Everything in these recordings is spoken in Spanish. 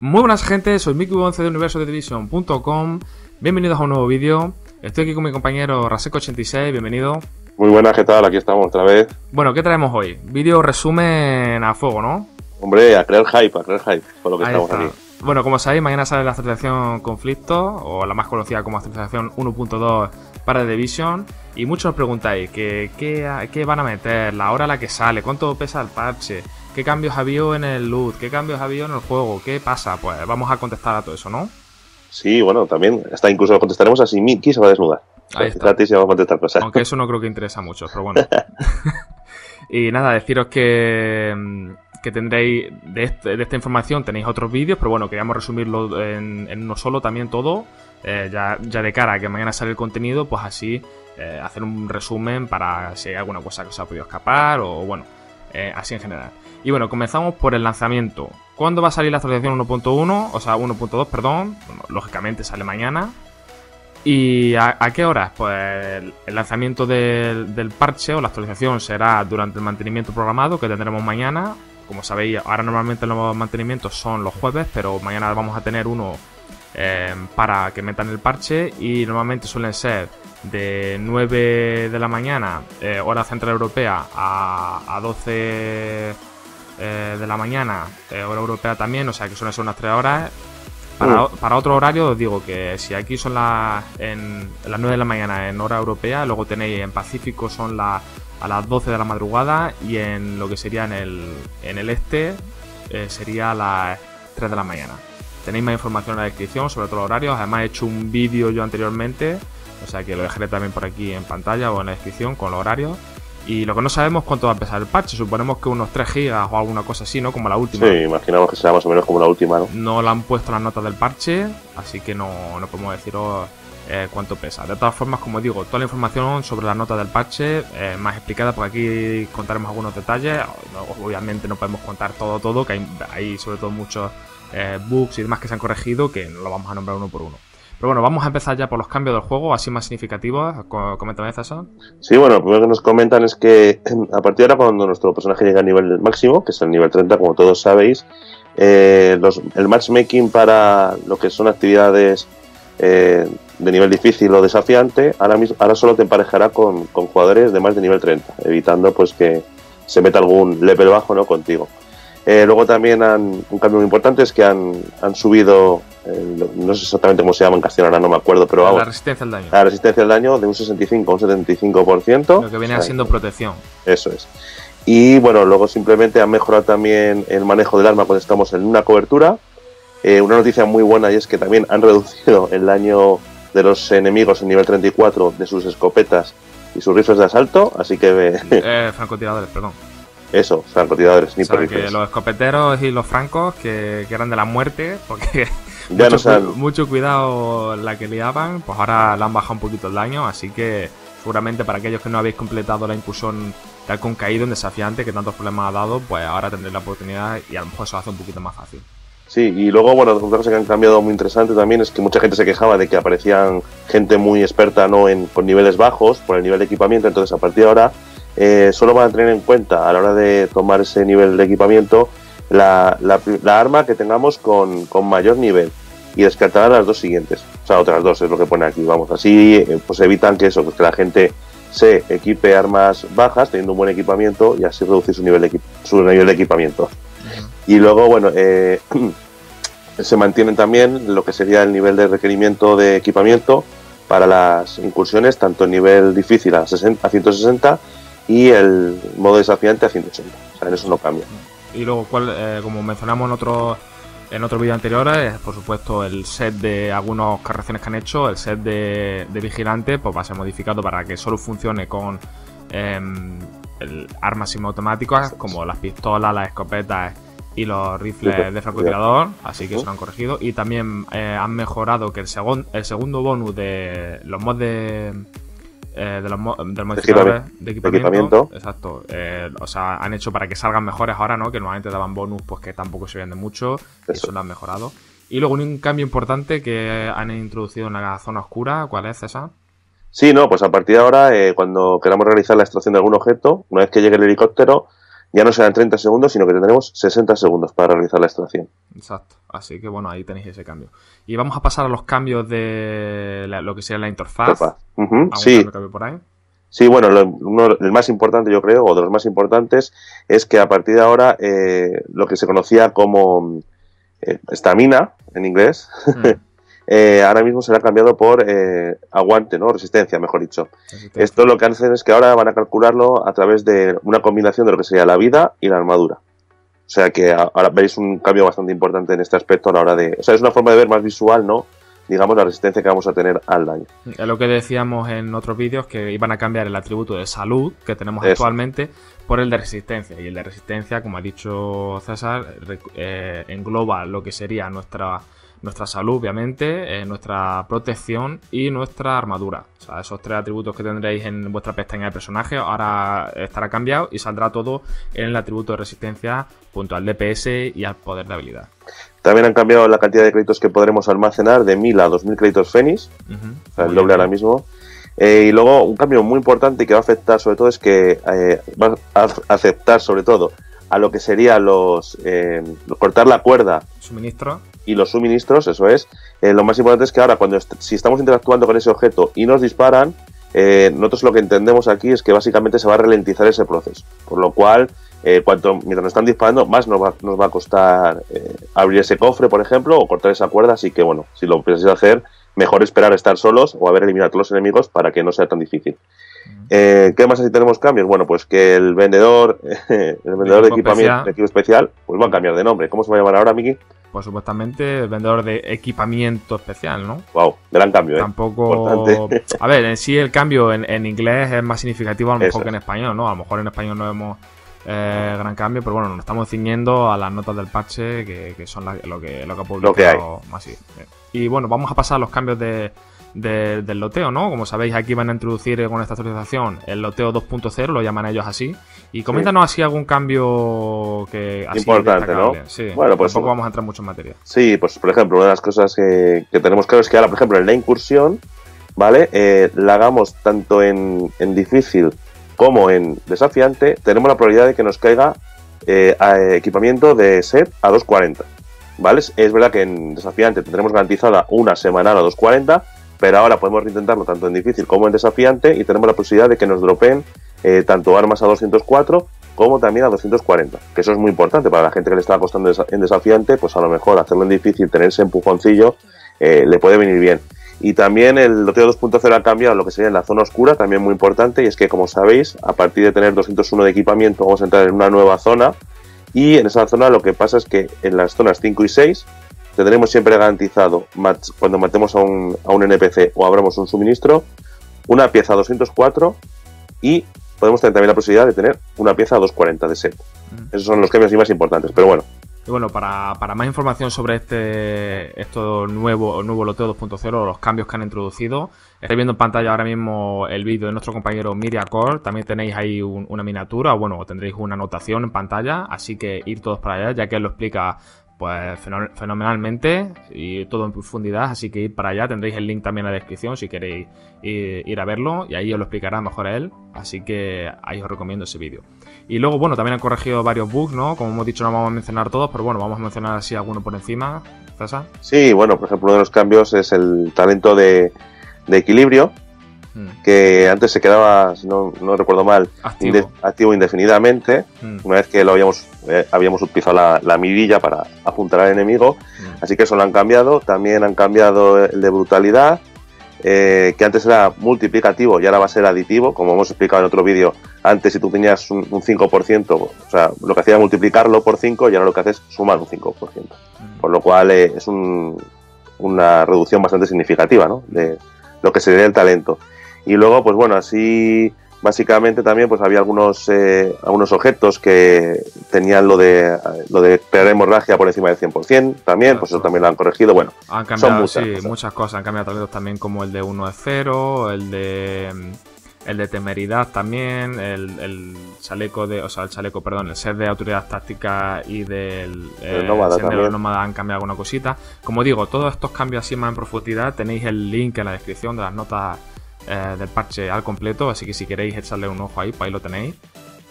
Muy buenas gente, soy Miku11 de universodetvision.com. Bienvenidos a un nuevo vídeo. Estoy aquí con mi compañero Raseco86, bienvenido. Muy buenas, ¿qué tal? Aquí estamos otra vez. Bueno, ¿qué traemos hoy? Vídeo resumen a fuego, ¿no? Hombre, a crear hype, por lo que estamos aquí. Bueno, como sabéis, mañana sale la actualización Conflicto, o la más conocida como actualización 1.2 para The Division. Y muchos os preguntáis, ¿qué van a meter? ¿La hora a la que sale? ¿Cuánto pesa el parche? ¿Qué cambios ha habido en el loot? ¿Qué cambios ha habido en el juego? ¿Qué pasa? Pues vamos a contestar a todo eso, ¿no? Sí, bueno, también. Hasta incluso lo contestaremos a Simiki, se va a desnudar. Ahí está. A ti se va a contestar cosas. Aunque eso no creo que interesa mucho, pero bueno. Y nada, deciros que tendréis de esta información, tenéis otros vídeos, pero bueno, queríamos resumirlo en uno solo también todo. Ya de cara a que mañana sale el contenido, pues así hacer un resumen para si hay alguna cosa que os ha podido escapar o bueno. Así en general. Y bueno, comenzamos por el lanzamiento. ¿Cuándo va a salir la actualización 1.1? O sea, 1.2, perdón. Bueno, lógicamente sale mañana. ¿Y a qué horas? Pues el lanzamiento del parche o la actualización será durante el mantenimiento programado que tendremos mañana. Como sabéis, ahora normalmente los mantenimientos son los jueves, pero mañana vamos a tener uno para que metan el parche. Y normalmente suelen ser de 9 de la mañana, hora central europea, a 12 de la mañana, hora europea también, o sea que suelen ser unas 3 horas. Para otro horario os digo que si aquí son las 9 de la mañana en hora europea, luego tenéis en Pacífico son a las 12 de la madrugada y en lo que sería en el este sería a las 3 de la mañana. Tenéis más información en la descripción sobre otros horarios, además he hecho un vídeo yo anteriormente. O sea que lo dejaré también por aquí en pantalla o en la descripción con los horarios. Y lo que no sabemos es cuánto va a pesar el parche. Suponemos que unos 3 gigas o alguna cosa así, ¿no? Como la última. Sí, imaginamos que sea más o menos como la última, ¿no? No la han puesto las notas del parche, así que no podemos deciros cuánto pesa. De todas formas, como digo, toda la información sobre las notas del parche más explicada, por aquí contaremos algunos detalles. Obviamente no podemos contar todo, que hay sobre todo muchos bugs y demás que se han corregido, que no lo vamos a nombrar uno por uno. Pero bueno, vamos a empezar ya por los cambios del juego, así más significativos. Coméntame, Zasson. Sí, bueno, lo primero que nos comentan es que a partir de ahora, cuando nuestro personaje llega al nivel máximo, que es el nivel 30, como todos sabéis, el matchmaking para lo que son actividades de nivel difícil o desafiante, ahora solo te emparejará con jugadores de más de nivel 30, evitando pues que se meta algún level bajo, ¿no?, contigo. Luego también un cambio muy importante es que han subido, no sé exactamente cómo se llama en castellano, ahora no me acuerdo, pero vamos. La resistencia al daño. La resistencia al daño de un 65 a un 75%. Lo que viene siendo protección. Eso es. Y bueno, luego simplemente han mejorado también el manejo del arma cuando estamos en una cobertura. Una noticia muy buena y es que también han reducido el daño de los enemigos en nivel 34 de sus escopetas y sus rifles de asalto, así que... francotiradores, perdón. Eso, francotiradores, ni por que los escopeteros y los francos que eran de la muerte, porque ya mucho cuidado la que liaban, pues ahora le han bajado un poquito el daño, así que seguramente para aquellos que no habéis completado la incursión tal con caído en desafiante, que tantos problemas ha dado, pues ahora tendréis la oportunidad y a lo mejor se lo hace un poquito más fácil. Sí, y luego, bueno, otra cosa que han cambiado muy interesante también es que mucha gente se quejaba de que aparecían gente muy experta, ¿no?, con niveles bajos por el nivel de equipamiento, entonces a partir de ahora... solo van a tener en cuenta a la hora de tomar ese nivel de equipamiento la arma que tengamos con mayor nivel y descartar las dos siguientes, o sea otras dos es lo que pone aquí, vamos, así pues evitan que eso, pues que la gente se equipe armas bajas teniendo un buen equipamiento y así reducir su nivel de equipamiento. Y luego bueno, se mantienen también lo que sería el nivel de requerimiento de equipamiento para las incursiones, tanto en nivel difícil a 160 y el modo desafiante a 180, o sea, en eso no cambia. Y luego, como mencionamos en otro vídeo anterior, por supuesto el set de algunas correcciones que han hecho, el set de vigilante pues va a ser modificado para que solo funcione con armas semiautomáticas, sí, como las pistolas, las escopetas y los rifles de francotirador, así que eso lo han corregido. Y también han mejorado que el segundo bonus de los mods de los modificadores de equipamiento. Exacto, o sea, han hecho para que salgan mejores ahora, ¿no? Que normalmente daban bonus pues que tampoco servían de mucho, eso lo han mejorado. Y luego un cambio importante que han introducido en la zona oscura, ¿cuál es, César? Sí, no, pues a partir de ahora, cuando queramos realizar la extracción de algún objeto, una vez que llegue el helicóptero, ya no serán 30 segundos, sino que tendremos 60 segundos para realizar la extracción. Exacto, así que bueno, ahí tenéis ese cambio. Y vamos a pasar a los cambios de lo que sería la interfaz. Uh-huh. Sí. Cambio por ahí. Sí, bueno, el más importante, yo creo, o de los más importantes, es que a partir de ahora lo que se conocía como estamina, en inglés, ahora mismo será cambiado por aguante, ¿no? Resistencia, mejor dicho. Resistencia. Esto lo que hacen es que ahora van a calcularlo a través de una combinación de lo que sería la vida y la armadura. O sea que ahora veis un cambio bastante importante en este aspecto a la hora de... O sea, es una forma de ver más visual, ¿no? Digamos, la resistencia que vamos a tener al daño. Es lo que decíamos en otros vídeos, que iban a cambiar el atributo de salud que tenemos actualmente por el de resistencia. Y el de resistencia, como ha dicho César, engloba lo que sería nuestra salud, obviamente, nuestra protección y nuestra armadura. O sea, esos tres atributos que tendréis en vuestra pestaña de personaje ahora estará cambiado y saldrá todo en el atributo de resistencia junto al DPS y al poder de habilidad. También han cambiado la cantidad de créditos que podremos almacenar de 1000 a 2000 créditos Fénix, o sea, el doble ahora mismo. Y luego un cambio muy importante que va a afectar sobre todo es que va a aceptar sobre todo a lo que sería cortar la cuerda. Suministro. Y los suministros, eso es. Lo más importante es que ahora, si estamos interactuando con ese objeto y nos disparan, nosotros lo que entendemos aquí es que básicamente se va a ralentizar ese proceso. Por lo cual, mientras nos están disparando, más nos va a costar abrir ese cofre, por ejemplo, o cortar esa cuerda. Así que, bueno, si lo pensáis hacer, mejor esperar a estar solos o haber eliminado a todos los enemigos para que no sea tan difícil. ¿Qué más así tenemos cambios? Bueno, pues que el vendedor de equipamiento, de equipo especial, pues va a cambiar de nombre. ¿Cómo se va a llamar ahora, Miki? Pues supuestamente el vendedor de equipamiento especial, ¿no? Wow, gran cambio, ¿eh? Tampoco... Importante. A ver, en sí el cambio en inglés es más significativo a lo mejor que en español, ¿no? A lo mejor en español no vemos gran cambio, pero bueno, nos estamos ciñendo a las notas del parche, que son lo que ha publicado Masi. Y bueno, vamos a pasar a los cambios del loteo, ¿no? Como sabéis, aquí van a introducir con esta actualización el loteo 2.0, lo llaman ellos así. Y coméntanos así algún cambio que así importante, ¿no? Sí, bueno, pues tampoco vamos a entrar mucho en materia. Sí, pues por ejemplo, una de las cosas que tenemos claro es que ahora, por ejemplo, en la incursión, ¿vale? La hagamos tanto en difícil como en desafiante, tenemos la probabilidad de que nos caiga a equipamiento de set a 2.40, ¿vale? Es verdad que en desafiante tendremos garantizada una semanal a 2.40, pero ahora podemos intentarlo tanto en difícil como en desafiante y tenemos la posibilidad de que nos dropeen tanto armas a 204 como también a 240, que eso es muy importante para la gente que le está costando en desafiante, pues a lo mejor hacerlo en difícil, tener ese empujoncillo, le puede venir bien. Y también el loteo 2.0 ha cambiado lo que sería en la zona oscura, también muy importante, y es que como sabéis, a partir de tener 201 de equipamiento vamos a entrar en una nueva zona y en esa zona lo que pasa es que en las zonas 5 y 6 tendremos siempre garantizado, cuando matemos a un NPC o abramos un suministro, una pieza a 204 y podemos tener también la posibilidad de tener una pieza a 240 de set. Esos son los cambios más importantes, pero bueno. Y bueno, para más información sobre esto nuevo loteo 2.0, los cambios que han introducido, estáis viendo en pantalla ahora mismo el vídeo de nuestro compañero Mhiriacor. También tenéis ahí una miniatura, bueno, tendréis una anotación en pantalla, así que ir todos para allá, ya que él lo explica pues fenomenalmente y todo en profundidad, así que ir para allá, tendréis el link también en la descripción si queréis ir a verlo y ahí os lo explicará mejor él, así que ahí os recomiendo ese vídeo. Y luego, bueno, también han corregido varios bugs, ¿no? Como hemos dicho, no vamos a mencionar todos, pero bueno, vamos a mencionar así alguno por encima. ¿César? Sí, bueno, por ejemplo, uno de los cambios es el talento de equilibrio, que antes se quedaba, si no recuerdo mal, activo indefinidamente. Una vez que lo habíamos utilizado la mirilla para apuntar al enemigo, así que eso lo han cambiado. También han cambiado el de brutalidad, que antes era multiplicativo y ahora va a ser aditivo, como hemos explicado en otro vídeo. Antes si tú tenías un 5%, o sea, lo que hacía era multiplicarlo por 5 y ahora lo que hace es sumar un 5%, por lo cual es una reducción bastante significativa, ¿no? De lo que sería el talento. Y luego, pues bueno, así básicamente también pues había algunos objetos que tenían lo de crear hemorragia por encima del 100%, también, claro, pues eso también lo han corregido. Bueno, han cambiado, son muchas cosas. Han cambiado talentos también, como el de 1 de 0, el de temeridad también, el set de autoridad táctica y del nómada también. Nómada han cambiado alguna cosita. Como digo, todos estos cambios así más en profundidad tenéis el link en la descripción de las notas del parche al completo, así que si queréis echarle un ojo ahí, pues ahí lo tenéis.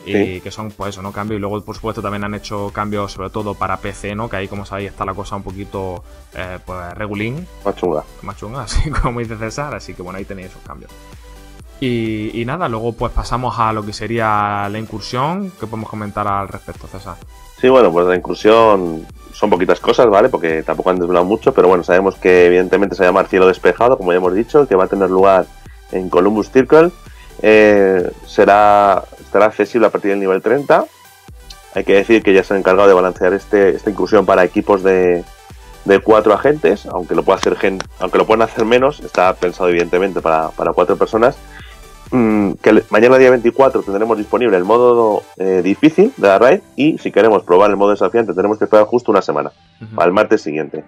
Sí. Que son, pues eso, ¿no? Cambios. Y luego, por supuesto, también han hecho cambios, sobre todo para PC, ¿no? Que ahí, como sabéis, está la cosa un poquito, pues, regulín. Más chunga, así como dice César. Así que, bueno, ahí tenéis esos cambios. Y nada, luego, pues, pasamos a lo que sería la incursión. ¿Qué podemos comentar al respecto, César? Sí, bueno, pues la incursión son poquitas cosas, ¿vale? Porque tampoco han desvelado mucho, pero bueno, sabemos que, evidentemente, se va a llamar Cielo Despejado, como ya hemos dicho, que va a tener lugar en Columbus Circle. Estará accesible a partir del nivel 30. Hay que decir que ya se han encargado de balancear esta incursión para equipos de 4 agentes, aunque lo puedan hacer menos. Está pensado evidentemente para 4 personas. Que mañana día 24 tendremos disponible el modo difícil de la raid, y si queremos probar el modo desafiante tenemos que esperar justo una semana, al martes siguiente.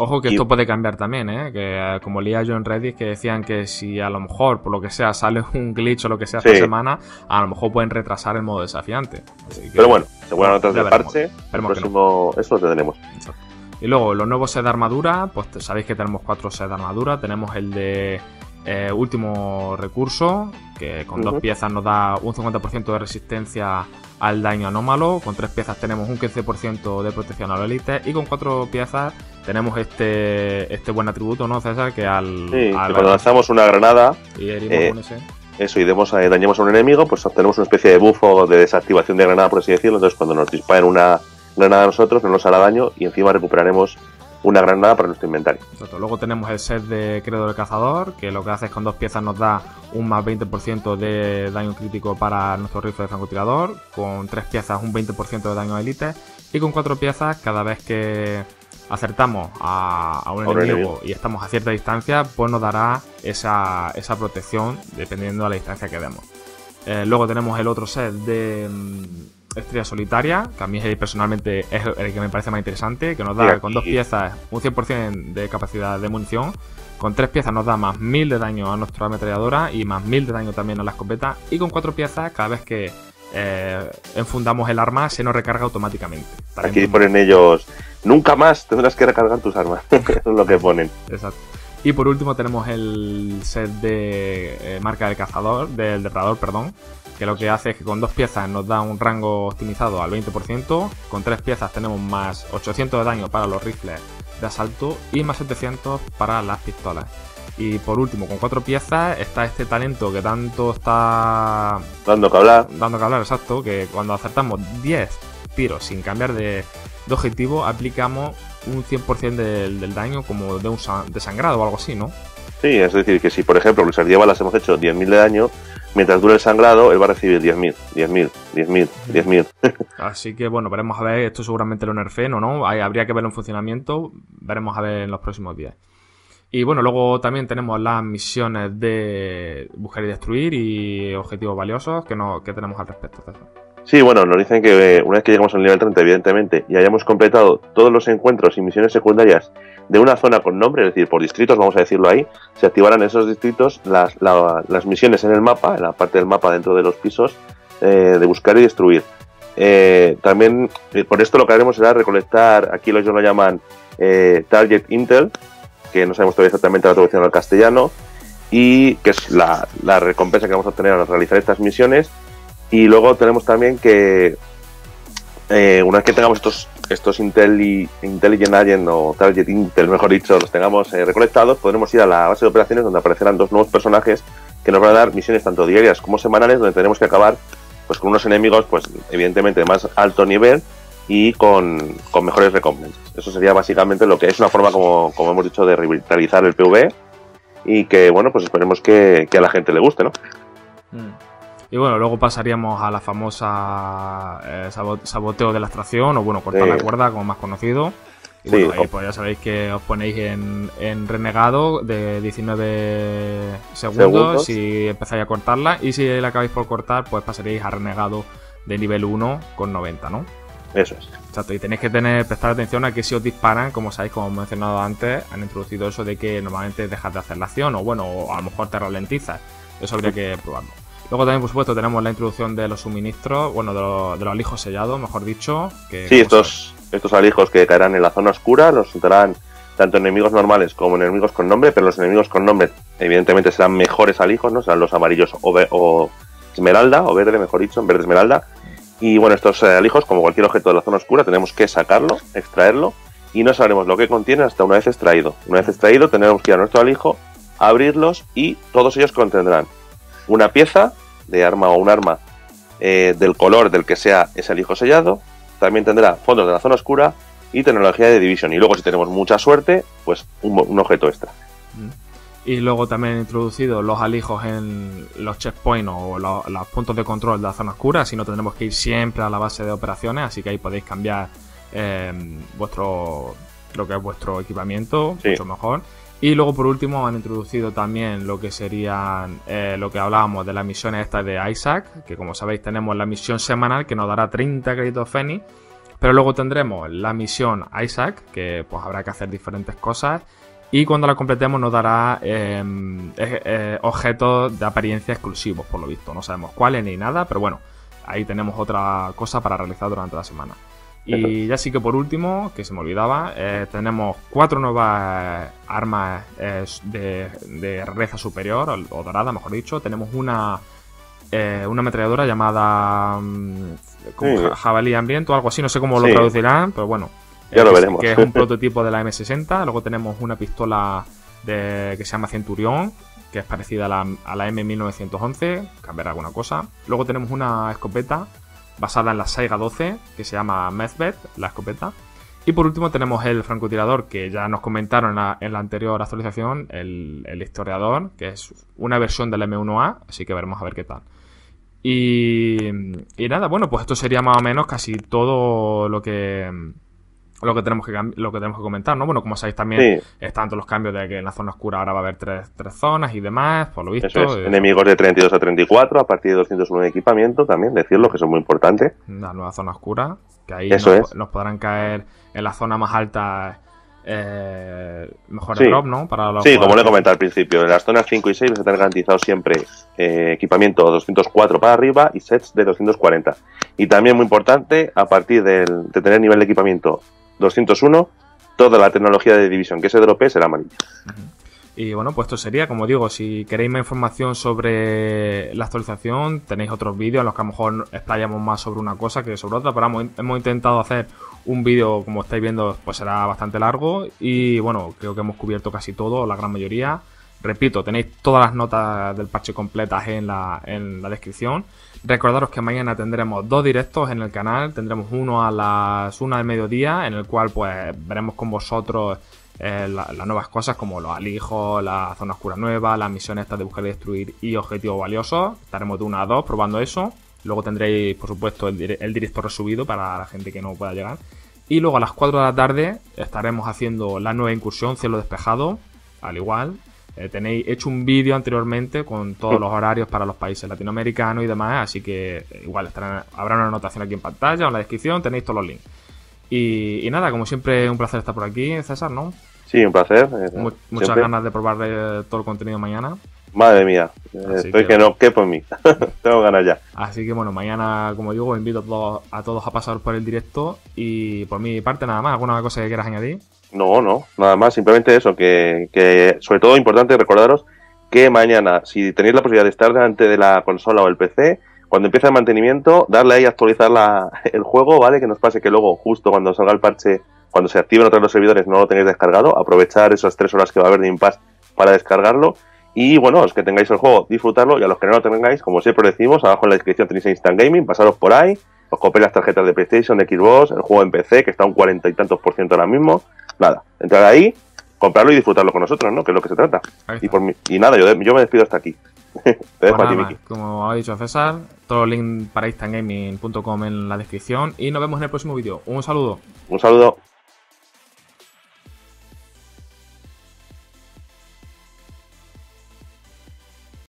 Ojo que esto puede cambiar también, ¿eh? Que como leía yo en Reddit, que decían que si a lo mejor, por lo que sea, sale un glitch o lo que sea esta semana, a lo mejor pueden retrasar el modo desafiante. Así que, pero bueno, se vuelven otras de parche, eso lo tendremos. Y luego, los nuevos sets de armadura, pues sabéis que tenemos 4 sets de armadura. Tenemos el de último recurso, que con 2 piezas nos da un 50% de resistencia al daño anómalo. Con 3 piezas tenemos un 15% de protección a los élites, y con 4 piezas tenemos este buen atributo, ¿no, César? Que cuando lanzamos una granada y dañamos a un enemigo, pues obtenemos una especie de bufo de desactivación de granada, por así decirlo. Entonces, cuando nos disparen una granada a nosotros, no nos hará daño, y encima recuperaremos una granada para nuestro inventario. Exacto. Luego tenemos el set de Credo del Cazador, que lo que hace es, con 2 piezas nos da un más 20% de daño crítico para nuestro rifle de francotirador, con 3 piezas un 20% de daño a élite, y con 4 piezas, cada vez que acertamos a un enemigo y estamos a cierta distancia, pues nos dará esa protección dependiendo de la distancia que demos. Luego tenemos el otro set de Estrella Solitaria, que a mí personalmente es el que me parece más interesante, que nos da con 2 piezas un 100% de capacidad de munición, con 3 piezas nos da más 1000 de daño a nuestra ametralladora y más 1000 de daño también a la escopeta, y con 4 piezas, cada vez que enfundamos el arma, se nos recarga automáticamente. También aquí ponen ellos: nunca más tendrás que recargar tus armas. Es lo que ponen. Exacto. Y por último tenemos el set de marca del depredador, perdón, que lo que hace es que con 2 piezas nos da un rango optimizado al 20%, con 3 piezas tenemos más 800 de daño para los rifles de asalto y más 700 para las pistolas. Y por último, con 4 piezas está este talento que tanto está dando que hablar, exacto, que cuando acertamos 10 tiros sin cambiar de objetivo, aplicamos un 100% del daño, como de un desangrado o algo así, ¿no? Sí, es decir, que si por ejemplo con esas 10 balas hemos hecho 10.000 de daño, mientras dure el sangrado, él va a recibir 10.000, 10.000, 10.000, 10.000. Así que bueno, veremos a ver, esto seguramente lo nerfeen o no, habría que verlo en funcionamiento, veremos a ver en los próximos días. Y bueno, luego también tenemos las misiones de buscar y destruir y objetivos valiosos que tenemos al respecto. Sí, bueno, nos dicen que una vez que llegamos al nivel 30, evidentemente, y hayamos completado todos los encuentros y misiones secundarias de una zona con nombre, es decir, por distritos, vamos a decirlo ahí, se activarán en esos distritos las misiones en el mapa, en la parte del mapa dentro de los pisos, de buscar y destruir. También, por esto lo que haremos será recolectar, aquí ellos lo llaman Target Intel, que no sabemos todavía exactamente la traducción al castellano, y que es la recompensa que vamos a obtener al realizar estas misiones. Y luego tenemos también que una vez que tengamos estos Intelligent Agent o Target Intel, mejor dicho, los tengamos recolectados, podremos ir a la base de operaciones, donde aparecerán 2 nuevos personajes que nos van a dar misiones tanto diarias como semanales, donde tenemos que acabar pues con unos enemigos pues evidentemente de más alto nivel y con mejores recompensas. Eso sería básicamente lo que es una forma, como hemos dicho, de revitalizar el PvE, y que bueno, pues esperemos que a la gente le guste, ¿no? Y bueno, luego pasaríamos a la famosa saboteo de la extracción, o bueno, cortar la cuerda, como más conocido. Y bueno, ahí pues ya sabéis que os ponéis en renegado de 19 segundos si empezáis a cortarla, y si la acabáis por cortar, pues pasaríais a renegado de nivel 1 con 90, ¿no? Eso es. Exacto, y tenéis que prestar atención a que si os disparan, como sabéis, como hemos mencionado antes, han introducido eso de que normalmente dejas de hacer la acción, o bueno, o a lo mejor te ralentizas. Eso habría que probarlo. Luego también, por supuesto, tenemos la introducción de los suministros, bueno, de los alijos sellados, mejor dicho. Sí, estos alijos que caerán en la zona oscura, los soltarán tanto enemigos normales como enemigos con nombre, pero los enemigos con nombre evidentemente serán mejores alijos, ¿no? Serán los amarillos o esmeralda, o verde mejor dicho, en verde esmeralda. Y bueno, estos alijos, como cualquier objeto de la zona oscura, tenemos que sacarlo, extraerlo, y no sabremos lo que contiene hasta una vez extraído. Una vez extraído, tenemos que ir a nuestro alijo, abrirlos, y todos ellos contendrán una pieza de arma o un arma del color del que sea ese alijo sellado. También tendrá fondos de la zona oscura y tecnología de Division. Y luego, si tenemos mucha suerte, pues un objeto extra. Y luego también introducido los alijos en los checkpoints o los puntos de control de la zona oscura, si no tendremos que ir siempre a la base de operaciones, así que ahí podéis cambiar vuestro, lo que es vuestro equipamiento, sí, mucho mejor. Y luego por último han introducido también lo que serían, lo que hablábamos de las misiones estas de Isaac, que como sabéis tenemos la misión semanal que nos dará 30 créditos Fénix, pero luego tendremos la misión Isaac, que pues habrá que hacer diferentes cosas, y cuando la completemos nos dará objetos de apariencia exclusivos, por lo visto. No sabemos cuáles ni nada, pero bueno, ahí tenemos otra cosa para realizar durante la semana. Y ya sí que por último, que se me olvidaba, tenemos 4 nuevas armas de rareza superior, o dorada mejor dicho. Tenemos una ametralladora llamada jabalí hambriento o algo así, no sé cómo lo traducirán, pero bueno. Ya lo veremos. Que es un prototipo de la M60. Luego tenemos una pistola que se llama Centurión, que es parecida a la M1911, cambiará alguna cosa. Luego tenemos una escopeta basada en la Saiga 12, que se llama Mezbet, la escopeta. Y por último tenemos el francotirador, que ya nos comentaron en la anterior actualización, el historiador, que es una versión del M1A, así que veremos a ver qué tal. Y nada, bueno, pues esto sería más o menos casi todo lo que tenemos que comentar, ¿no? Bueno, como sabéis también están todos los cambios de que en la zona oscura ahora va a haber tres zonas y demás, por lo visto. Eso es. Enemigos de 32 a 34, a partir de 201 de equipamiento, también decirlo, que eso es muy importante. La nueva zona oscura, que ahí nos podrán caer en la zona más alta mejor drop, ¿no? Para los jugadores. Como le he comentado al principio, en las zonas 5 y 6 se tendrá garantizado siempre equipamiento 204 para arriba y sets de 240. Y también muy importante, a partir de tener nivel de equipamiento 201, toda la tecnología de Division que se dropee será amarilla. Y bueno, pues esto sería, como digo, si queréis más información sobre la actualización, tenéis otros vídeos en los que a lo mejor explayamos más sobre una cosa que sobre otra, pero hemos intentado hacer un vídeo, como estáis viendo, pues será bastante largo, y bueno, creo que hemos cubierto casi todo, la gran mayoría. Repito, tenéis todas las notas del parche completas en la descripción. Recordaros que mañana tendremos 2 directos en el canal. Tendremos uno a las 1 del mediodía, en el cual pues veremos con vosotros las nuevas cosas, como los alijos, la zona oscura nueva, las misiones estas de buscar y destruir y objetivos valiosos. Estaremos de 1 a 2 probando eso. Luego tendréis, por supuesto, el directo resubido para la gente que no pueda llegar. Y luego a las 4 de la tarde estaremos haciendo la nueva incursión, Cielo Despejado, al igual. Tenéis hecho un vídeo anteriormente con todos los horarios para los países latinoamericanos y demás, así que igual habrá una anotación aquí en pantalla o en la descripción, tenéis todos los links. Y nada, como siempre, un placer estar por aquí, César, ¿no? Sí, un placer. Muchas ganas de probar todo el contenido mañana. Madre mía, estoy que no quepo en mí. Tengo ganas ya. Así que bueno, mañana, como digo, os invito a todos a pasar por el directo. Y por mi parte, nada más. ¿Alguna cosa que quieras añadir? No, nada más. Simplemente eso, que sobre todo importante recordaros que mañana, si tenéis la posibilidad de estar delante de la consola o el PC, cuando empiece el mantenimiento, darle ahí a actualizar el juego, ¿vale? Que nos pase que luego, justo cuando salga el parche, cuando se activen otros los servidores, no lo tengáis descargado. Aprovechar esas 3 horas que va a haber de impasse para descargarlo. Y bueno, los que tengáis el juego, disfrutarlo, y a los que no lo tengáis, como siempre decimos, abajo en la descripción tenéis Instant Gaming, pasaros por ahí, os compréis las tarjetas de PlayStation, de Xbox, el juego en PC, que está un 40 y tantos % ahora mismo. Nada, entrar ahí, comprarlo y disfrutarlo con nosotros, ¿no? Que es lo que se trata. Y nada, yo me despido hasta aquí. Te dejo a ti, Miki. Como ha dicho César, todo el link para instantgaming.com en la descripción, y nos vemos en el próximo vídeo. Un saludo.